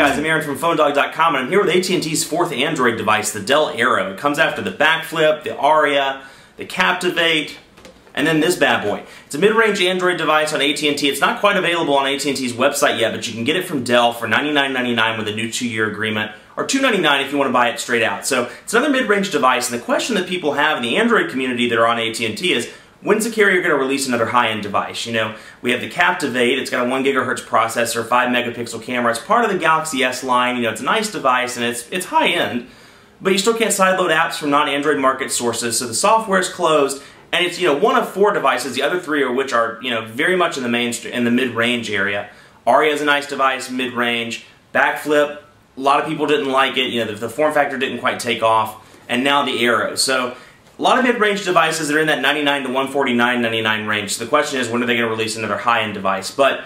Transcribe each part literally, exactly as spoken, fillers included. on, guys? I'm Aaron from PhoneDog dot com, and I'm here with A T and T's fourth Android device, the Dell Aero. It comes after the Backflip, the Aria, the Captivate, and then this bad boy. It's a mid-range Android device on A T and T. It's not quite available on A T and T's website yet, but you can get it from Dell for ninety-nine ninety-nine with a new two-year agreement, or two ninety-nine if you want to buy it straight out. So it's another mid-range device, and the question that people have in the Android community that are on A T and T is, when's the carrier going to release another high-end device? You know, we have the Captivate. It's got a one gigahertz processor, five megapixel camera. It's part of the Galaxy S line. You know, it's a nice device and it's it's high-end, but you still can't sideload apps from non-Android market sources. So the software is closed, and it's you know one of four devices. The other three are which are you know very much in the mainstream, in the mid-range area. Aria is a nice device, mid-range. Backflip, a lot of people didn't like it. You know, the, the form factor didn't quite take off, and now the Aero. So a lot of mid-range devices that are in that ninety-nine to one forty-nine ninety-nine range. So the question is, when are they going to release another high-end device? But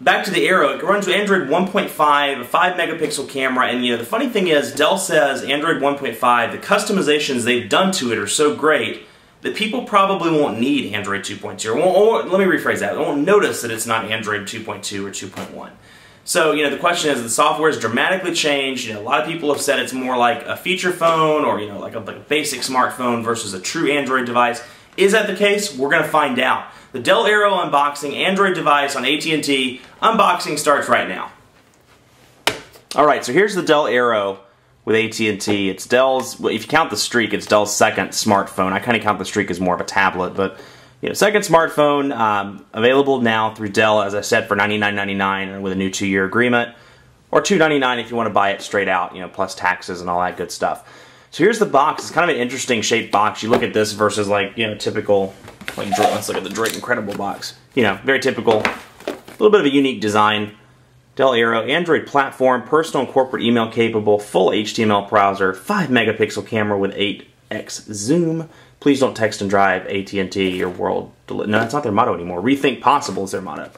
back to the Aero, it runs with Android one point five, a five megapixel camera, and you know the funny thing is, Dell says Android one point five, the customizations they've done to it are so great that people probably won't need Android two point two. Or won't, or, let me rephrase that. They won't notice that it's not Android two point two or two point one. So, you know, the question is, the software has dramatically changed. You know, a lot of people have said it's more like a feature phone or, you know, like a, like a basic smartphone versus a true Android device. Is that the case? We're going to find out. The Dell Aero unboxing, Android device on A T and T. Unboxing starts right now. All right, so here's the Dell Aero with A T and T. It's Dell's, well, if you count the streak, it's Dell's second smartphone. I kind of count the streak as more of a tablet, but you know, second smartphone, um, available now through Dell, as I said, for ninety-nine ninety-nine with a new two-year agreement, or two ninety-nine if you want to buy it straight out, you know, plus taxes and all that good stuff. So here's the box. It's kind of an interesting shaped box. You look at this versus like, you know, typical, like, let's look at the Droid Incredible box. You know, very typical, a little bit of a unique design. Dell Aero, Android platform, personal and corporate email capable, full H T M L browser, five megapixel camera with eight X zoom. Please don't text and drive, A T and T, your world. No, that's not their motto anymore. Rethink possible is their motto.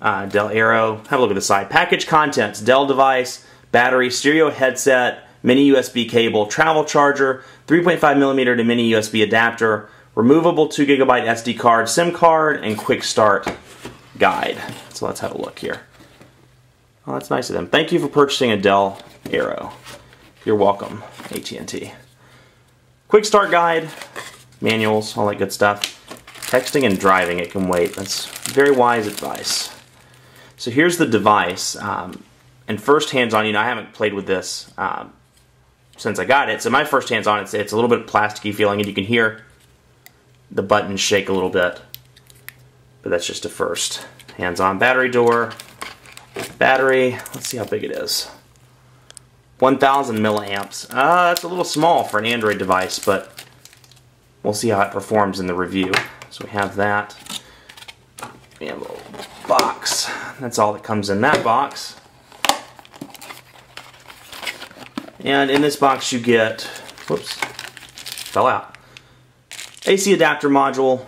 Uh, Dell Aero, have a look at the side. Package contents, Dell device, battery, stereo headset, mini U S B cable, travel charger, three point five millimeter to mini U S B adapter, removable two gigabyte S D card, SIM card, and quick start guide. So let's have a look here. Oh, that's nice of them. Thank you for purchasing a Dell Aero. You're welcome, A T and T. Quick start guide, manuals, all that good stuff. Texting and driving, it can wait. That's very wise advice. So here's the device. Um, and first hands-on, you know, I haven't played with this um, since I got it. So my first hands-on, it's, it's a little bit plasticky feeling, and you can hear the buttons shake a little bit. But that's just a first hands-on. Battery door, battery, let's see how big it is. one thousand milliamps. Uh, that's a little small for an Android device, but we'll see how it performs in the review. So we have that. We have a little box. That's all that comes in that box. And in this box you get, whoops, fell out. A C adapter module,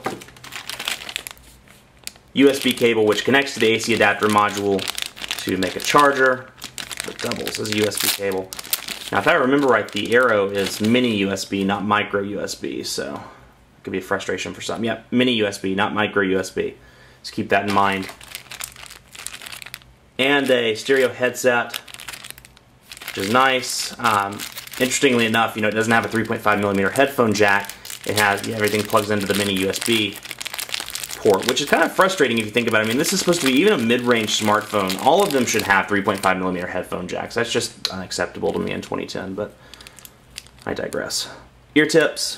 U S B cable which connects to the A C adapter module to make a charger. It doubles as a U S B cable. Now, if I remember right, the Aero is mini U S B, not micro U S B, so it could be a frustration for some. Yep, mini U S B, not micro U S B. Just keep that in mind. And a stereo headset, which is nice. Um, interestingly enough, you know, it doesn't have a three point five millimeter headphone jack. It has, yeah, everything plugs into the mini U S B port, which is kind of frustrating if you think about it. I mean, this is supposed to be even a mid-range smartphone. All of them should have three point five millimeter headphone jacks. That's just unacceptable to me in twenty ten, but I digress. Ear tips.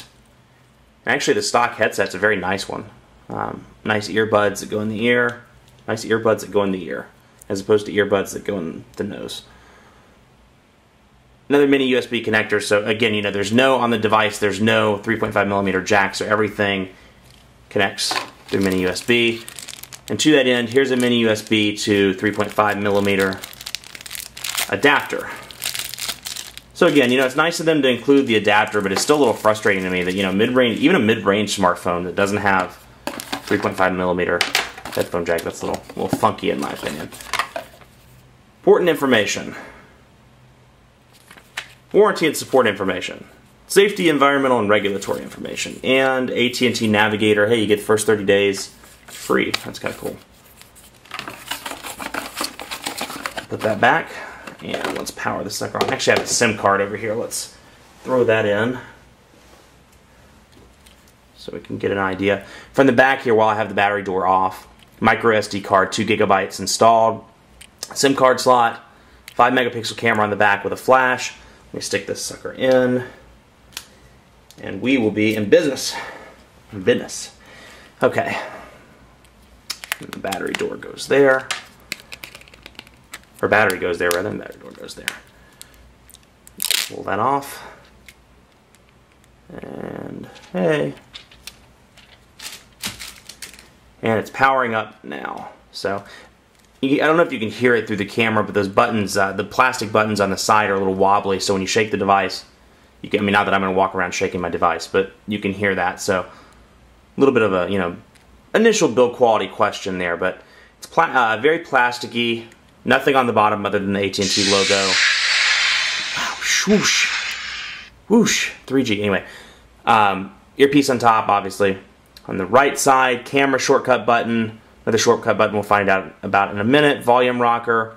Actually, the stock headset's a very nice one. Um, nice earbuds that go in the ear. Nice earbuds that go in the ear, as opposed to earbuds that go in the nose. Another mini U S B connector. So again, you know, there's no, on the device, there's no three point five millimeter jack, so everything connects through mini U S B. And to that end, here's a mini U S B to three point five millimeter adapter. So again, you know, it's nice of them to include the adapter, but it's still a little frustrating to me that, you know, mid-range, even a mid-range smartphone that doesn't have three point five millimeter headphone jack, that's a little, a little funky in my opinion. Important information. Warranty and support information. Safety, environmental, and regulatory information. And A T and T Navigator. Hey, you get the first thirty days free. That's kind of cool. Put that back, and let's power this sucker on. Actually, I have a SIM card over here. Let's throw that in so we can get an idea. From the back here, while I have the battery door off, micro S D card, two gigabytes installed, SIM card slot, five megapixel camera on the back with a flash. Let me stick this sucker in, and we will be in business. In business. Okay. And the battery door goes there. Or battery goes there, rather than battery door goes there. Pull that off. And hey. And it's powering up now. So I don't know if you can hear it through the camera, but those buttons, uh, the plastic buttons on the side are a little wobbly, so when you shake the device, you can, I mean, not that I'm going to walk around shaking my device, but you can hear that. So a little bit of a, you know, initial build quality question there, but it's pla uh, very plasticky. Nothing on the bottom other than the A T and T logo. Whoosh. Whoosh. three G. Anyway, um, earpiece on top, obviously. On the right side, camera shortcut button. Another shortcut button we'll find out about in a minute. Volume rocker.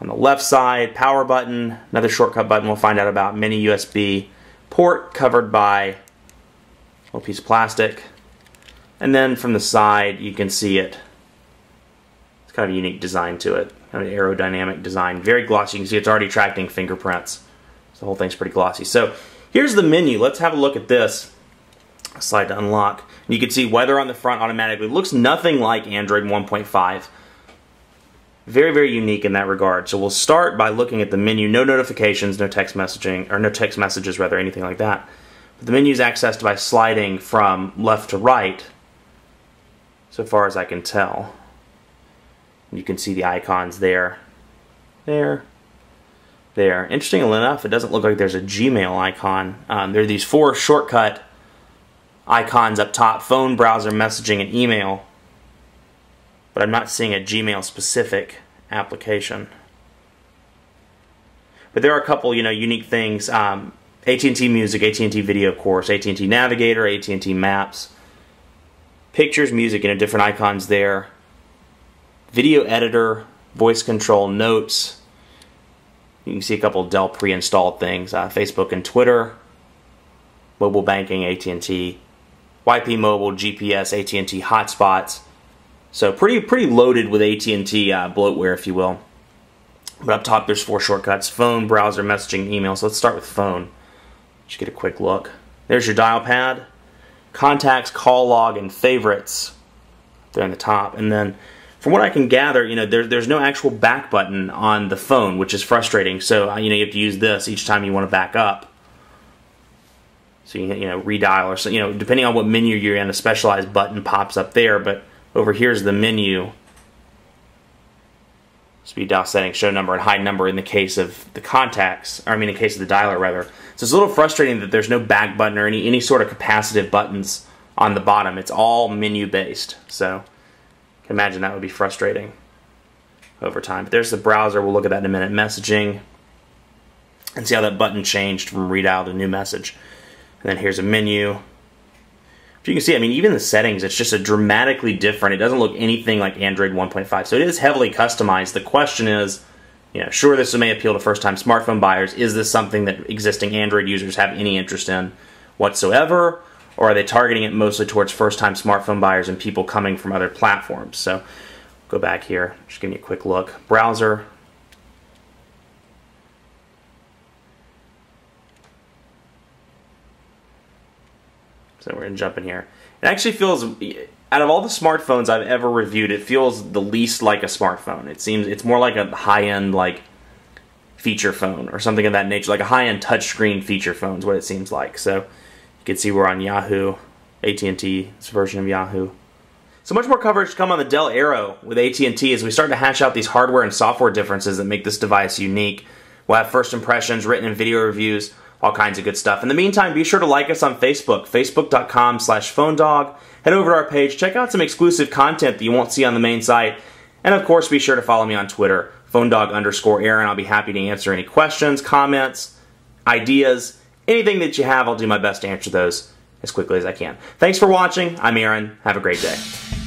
On the left side, power button. Another shortcut button we'll find out about. Mini U S B port covered by a little piece of plastic. And then from the side, you can see it. It's kind of a unique design to it. An aerodynamic design, very glossy. You can see it's already attracting fingerprints. So the whole thing's pretty glossy. So here's the menu. Let's have a look at this. Slide to unlock. You can see weather on the front automatically. It looks nothing like Android one point five. Very, very unique in that regard. So we'll start by looking at the menu. No notifications, no text messaging, or no text messages rather, anything like that. But the menu is accessed by sliding from left to right, so far as I can tell. You can see the icons there, there, there. Interestingly enough, it doesn't look like there's a Gmail icon. Um, there are these four shortcut icons up top: phone, browser, messaging, and email. But I'm not seeing a Gmail-specific application. But there are a couple, you know, unique things: um, A T and T Music, A T and T Video, of course, A T and T Navigator, A T and T Maps, pictures, music, you know, different icons there. Video editor, voice control, notes. You can see a couple of Dell pre-installed things. Uh, Facebook and Twitter, mobile banking, A T and T, Y P Mobile, G P S, A T and T Hotspots. So pretty pretty loaded with A T and T uh, bloatware, if you will. But up top there's four shortcuts: phone, browser, messaging, email. So let's start with phone. Just get a quick look. There's your dial pad. Contacts, call log, and favorites. They're on the top. And then from what I can gather, you know, there, there's no actual back button on the phone, which is frustrating. So, you know, you have to use this each time you want to back up. So, you, you know, redial or so, you know, depending on what menu you're in, a specialized button pops up there. But over here's the menu. Speed dial settings, show number, and hide number in the case of the contacts, or I mean in the case of the dialer, rather. So it's a little frustrating that there's no back button or any, any sort of capacitive buttons on the bottom. It's all menu-based, so imagine that would be frustrating over time. But there's the browser. We'll look at that in a minute. Messaging. And see how that button changed from redial to new message. And then here's a menu. But you can see, I mean, even the settings, it's just a dramatically different. It doesn't look anything like Android one point five. So it is heavily customized. The question is, you know, sure, this may appeal to first-time smartphone buyers. Is this something that existing Android users have any interest in whatsoever? Or are they targeting it mostly towards first-time smartphone buyers and people coming from other platforms? So go back here, just give me a quick look. Browser. So we're going to jump in here. It actually feels, out of all the smartphones I've ever reviewed, it feels the least like a smartphone. It seems it's more like a high-end, like, feature phone or something of that nature, like a high-end touchscreen feature phone is what it seems like. So you can see we're on Yahoo, A T and T's version of Yahoo. So much more coverage to come on the Dell Aero with A T and T as we start to hash out these hardware and software differences that make this device unique. We'll have first impressions, written and video reviews, all kinds of good stuff. In the meantime, be sure to like us on Facebook, facebook.com slash PhoneDog. Head over to our page, check out some exclusive content that you won't see on the main site. And of course, be sure to follow me on Twitter, PhoneDog underscore Aaron. I'll be happy to answer any questions, comments, ideas. Anything that you have, I'll do my best to answer those as quickly as I can. Thanks for watching. I'm Aaron. Have a great day.